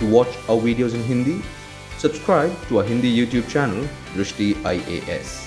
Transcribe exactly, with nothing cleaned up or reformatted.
To watch our videos in Hindi, subscribe to our Hindi YouTube channel, Drishti I A S.